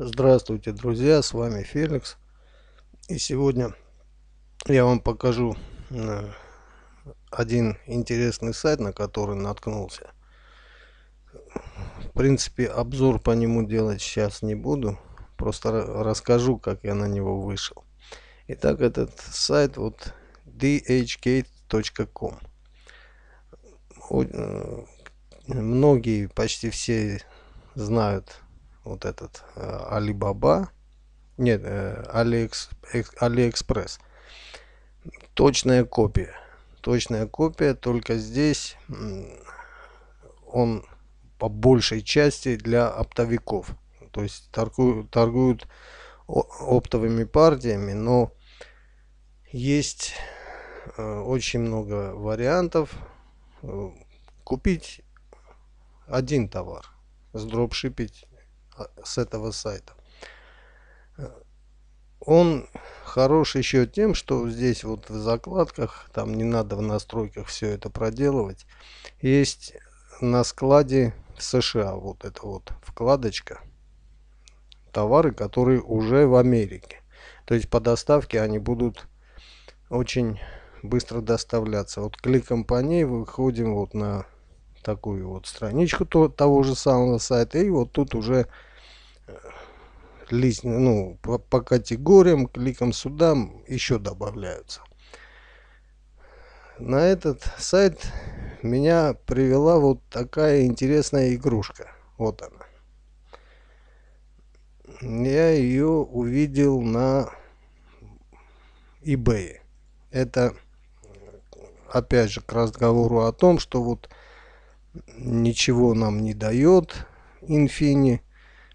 Здравствуйте, друзья, с вами Феликс, и сегодня я вам покажу один интересный сайт, на который наткнулся. В принципе, обзор по нему делать сейчас не буду, просто расскажу, как я на него вышел. Итак, этот сайт вот dhgate.com. Многие, почти все знают вот этот Alibaba, нет, AliExpress. Точная копия, только здесь он по большей части для оптовиков. То есть торгуют оптовыми партиями, но есть очень много вариантов купить один товар, сдропшипить с этого сайта. Он хорош еще тем, что здесь вот в закладках, там не надо в настройках все это проделывать. Есть на складе в США вот эта вот вкладочка товары, которые уже в Америке. То есть по доставке они будут очень быстро доставляться. Вот кликом по ней выходим вот на такую вот страничку того же самого сайта, и вот тут уже лист, ну, по категориям, кликом сюда еще добавляются. На этот сайт меня привела вот такая интересная игрушка. Вот она. Я ее увидел на eBay. Это опять же к разговору о том, что вот ничего нам не дает Infinii,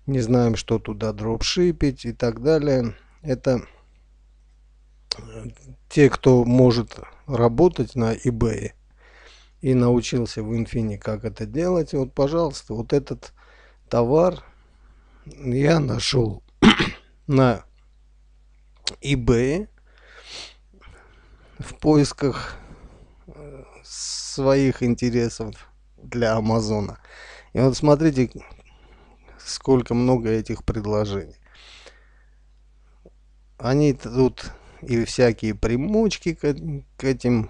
не знаем, что туда дропшипить и так далее. Это те, кто может работать на eBay и научился в Infinii, как это делать. Вот, пожалуйста, вот этот товар я нашел на eBay в поисках своих интересов для Амазона. И вот смотрите, сколько много этих предложений. Они тут и всякие примочки к этим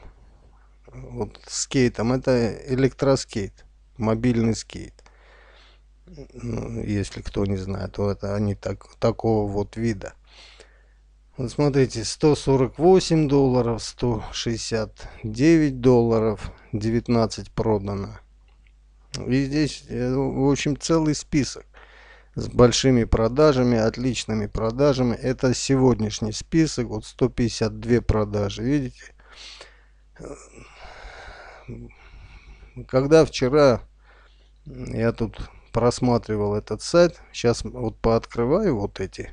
вот скейтам. Это электроскейт, мобильный скейт. Если кто не знает, то это они такого вот вида. Вот смотрите, 148 долларов, 169 долларов, 19 продано. И здесь, в общем, целый список с большими продажами, отличными продажами. Это сегодняшний список, вот 152 продажи, видите? Когда вчера я тут просматривал этот сайт, сейчас вот пооткрываю вот эти.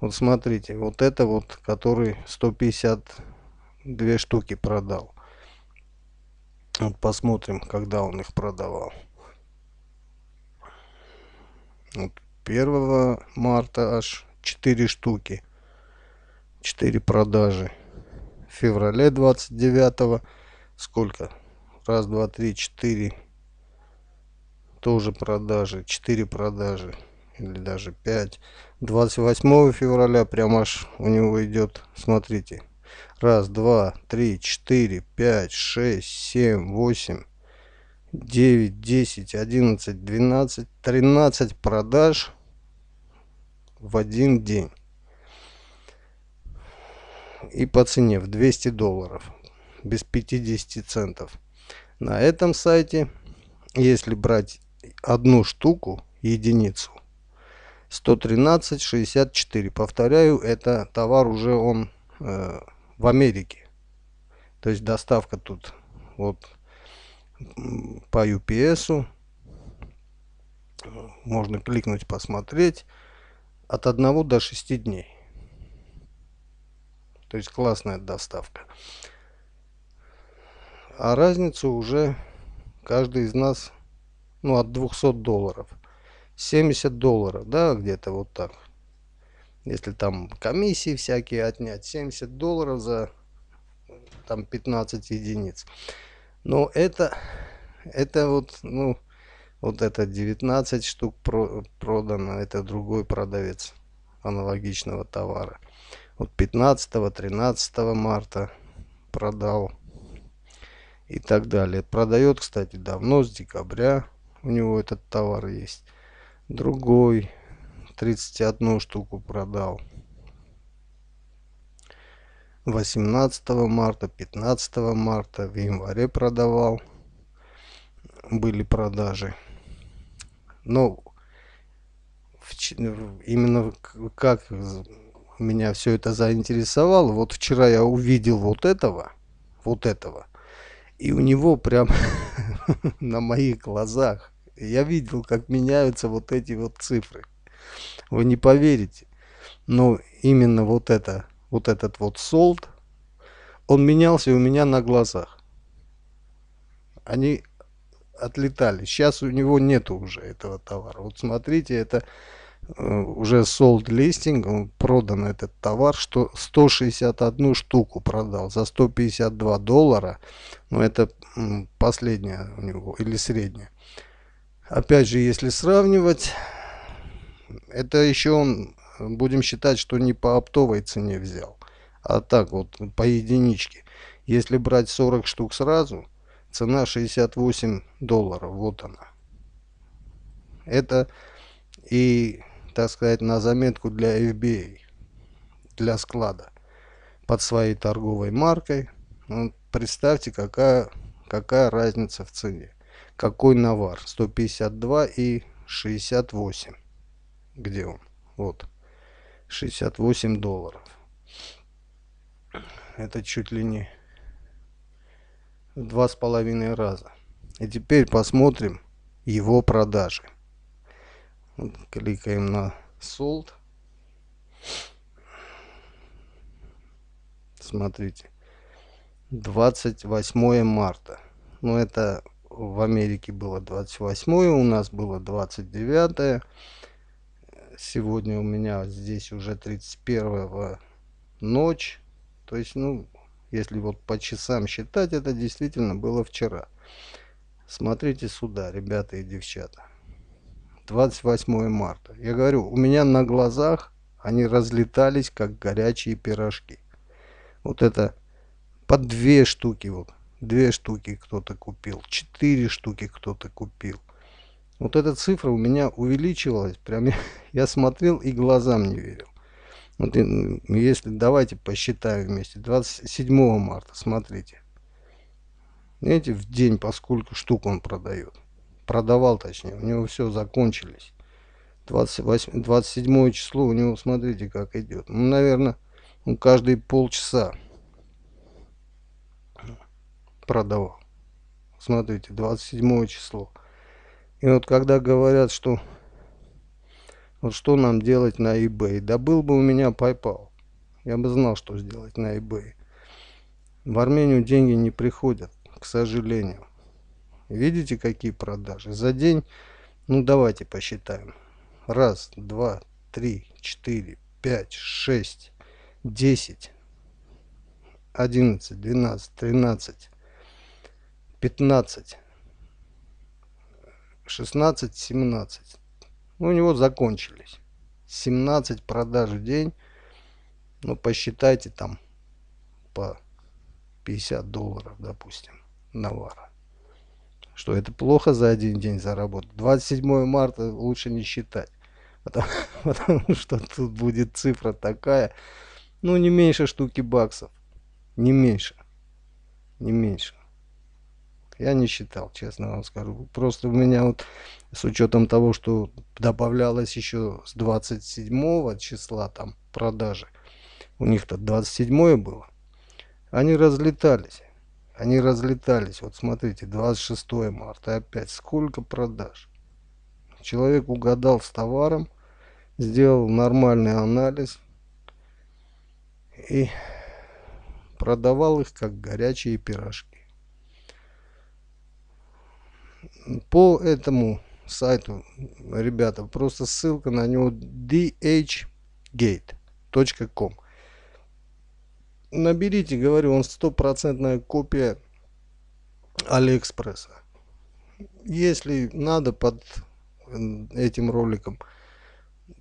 Вот смотрите, вот это вот, который 152 штуки продал. Вот посмотрим, когда он их продавал. Вот 1 марта аж 4 штуки. 4 продажи. В феврале 29-го. Сколько? Раз, два, три, 4. Тоже продажи. 4 продажи. Или даже 5. 28 февраля прям аж у него идет. Смотрите. 1, 2, 3, 4, 5, 6, 7, 8, 9, 10, 11, 12, 13 продаж в один день. И по цене в 200 долларов, без 50 центов. На этом сайте, если брать одну штуку, единицу, 113,64. Повторяю, это товар уже он... в Америке. То есть доставка тут вот по UPS. Можно кликнуть, посмотреть. От 1 до 6 дней. То есть классная доставка. А разницу уже каждый из нас, ну, от 200 долларов. 70 долларов, да, где-то вот так. Если там комиссии всякие отнять, 70 долларов за там 15 единиц. Но это вот, ну, Вот это 19 штук продано, это другой продавец аналогичного товара. Вот 15-13 марта продал и так далее. Продает, кстати, давно, с декабря у него этот товар есть. Другой 31 штуку продал 18 марта, 15 марта, в январе продавал, были продажи. Но именно как меня все это заинтересовало, вот вчера я увидел вот этого, и у него прям на моих глазах я видел, как меняются вот эти вот цифры. Вы не поверите, но именно вот этот солд, он менялся у меня на глазах. Они отлетали. Сейчас у него нету уже этого товара. Вот смотрите, это уже sold listing, продан этот товар, что 161 штуку продал за $152. Но это последняя у него или средняя. Опять же, если сравнивать, это еще он, будем считать, что не по оптовой цене взял, а так вот по единичке. Если брать 40 штук сразу, цена $68. Вот она. Это и, так сказать, на заметку для FBA, для склада под своей торговой маркой. Вот представьте, какая разница в цене. Какой навар? 152 и 68. Где он? Вот. $68. Это чуть ли не 2,5 раза. И теперь посмотрим его продажи. Вот, кликаем на sold. Смотрите, 28 марта. Ну, это в Америке было 28, у нас было 29. Сегодня у меня здесь уже 31 ночь. То есть, ну, если вот по часам считать, это действительно было вчера. Смотрите сюда, ребята и девчата. 28 марта. Я говорю, у меня на глазах они разлетались, как горячие пирожки. Вот это по 2 штуки. Вот 2 штуки кто-то купил. 4 штуки кто-то купил. Вот эта цифра у меня увеличивалась. Прям я смотрел и глазам не верил. Вот, если давайте посчитаем вместе. 27 марта, смотрите. Видите, в день, поскольку штук он продает. Продавал, точнее. У него все закончились. 27 число у него, смотрите, как идет. Ну, наверное, он каждые полчаса продавал. Смотрите, 27 число. И вот когда говорят, что вот что нам делать на eBay, да был бы у меня PayPal, я бы знал, что сделать на eBay. В Армению деньги не приходят, к сожалению. Видите, какие продажи за день? Ну давайте посчитаем. 1, 2, 3, 4, 5, 6, 10, 11, 12, 13, 15, 16, 17. Ну, у него закончились 17 продаж в день. Ну, посчитайте там по $50, допустим, навара. Что это плохо за один день заработать? 27 марта лучше не считать, потому что тут будет цифра такая, ну, не меньше штуки баксов, не меньше. Я не считал, честно вам скажу. Просто у меня вот с учетом того, что добавлялось еще с 27 числа там продажи, у них-то 27 было, они разлетались. Вот смотрите, 26 марта опять сколько продаж. Человек угадал с товаром, сделал нормальный анализ и продавал их как горячие пирожки. По этому сайту, ребята, просто ссылка на него dhgate.com. Наберите, говорю, он 100% копия AliExpress. Если надо, под этим роликом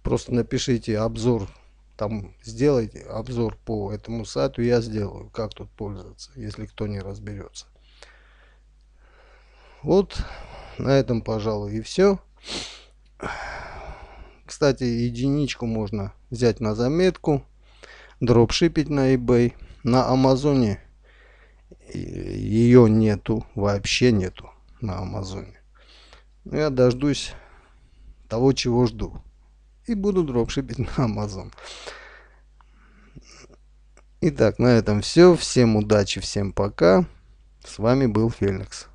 просто напишите обзор, там сделайте обзор по этому сайту, я сделаю, как тут пользоваться, если кто не разберется. Вот на этом, пожалуй, и все. Кстати, единичку можно взять на заметку, дропшипить на eBay. На Амазоне ее нету, вообще нету на Амазоне. Я дождусь того, чего жду, и буду дропшипить на Amazon. Итак, на этом все. Всем удачи, всем пока. С вами был Феликс.